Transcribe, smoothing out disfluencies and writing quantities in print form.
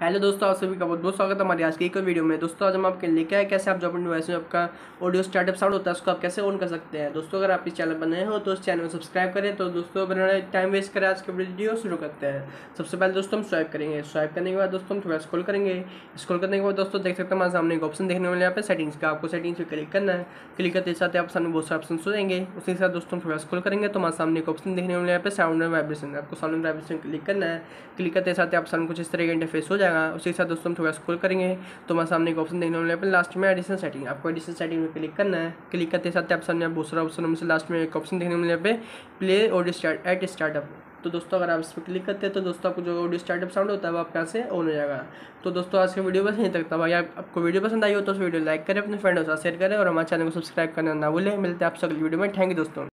Hello दोस्तों, आप सभी का बहुत बहुत स्वागत है हमारी आज की एक और वीडियो में। दोस्तों आज हम आपके लेके आए कैसे आप जो अपने डिवाइस में आपका ऑडियो स्टार्टअप साउंड होता है उसको आप कैसे ऑन कर सकते हैं। दोस्तों अगर आप इस चैनल पर नए हो तो इस चैनल को सब्सक्राइब करें। तो दोस्तों बनाने टाइम वेस्ट करें, आज की वीडियो शुरू करते हैं। सबसे पहले दोस्तों हम स्वाइप करेंगे, स्वाइप करने के बाद दोस्तों हम थोड़ा स्क्रॉल करेंगे। स्क्रॉल करने के बाद दोस्तों देख सकते हैं हमारे सामने एक ऑप्शन देखने वाले यहाँ पे सेटिंग्स का, आपको सेटिंग्स पर क्लिक करना है। क्लिक करते साथ आप सामने बहुत सारे ऑप्शन हो जाएंगे। उसके साथ दोस्तों थोड़ा स्क्रॉल करेंगे तो हमारे सामने एक ऑप्शन देखने वाले यहाँ पे साउंड एंड वाइब्रेशन, आपको साउंड एंड वाइब्रेशन क्लिक करना है। क्लिक करते साथ आप सामने कुछ इस तरह का इंटरफेस हो जाएगा। उसके साथ दोस्तों हम थोड़ा स्क्रॉल करेंगे तो हमारे सामने एक ऑप्शन देखने वाले हैं लास्ट में एडिशनल सेटिंग, आपको एडिशनल सेटिंग में क्लिक करना है। क्लिक करते साथ आप सामने बहुत सारा ऑप्शन में से लास्ट में एक ऑप्शन देखने वाले पे play audio start at startup. तो दोस्तों अगर आप इस पर क्लिक करते हैं तो दोस्तों आपको जो ऑडियो स्टार्टअप साउंड होता है वो आपके यहाँ से ऑन हो जाएगा। तो दोस्तों आज की वीडियो बस यहीं तक था। भाई आपको वीडियो पसंद आई हो तो उस वीडियो लाइक करें, अपने फ्रेंड्स के साथ शेयर करें और हमारे चैनल को सब्सक्राइब करना ना भूलें। मिलते हैं आपसे अगली वीडियो में। थैंक यू दोस्तों।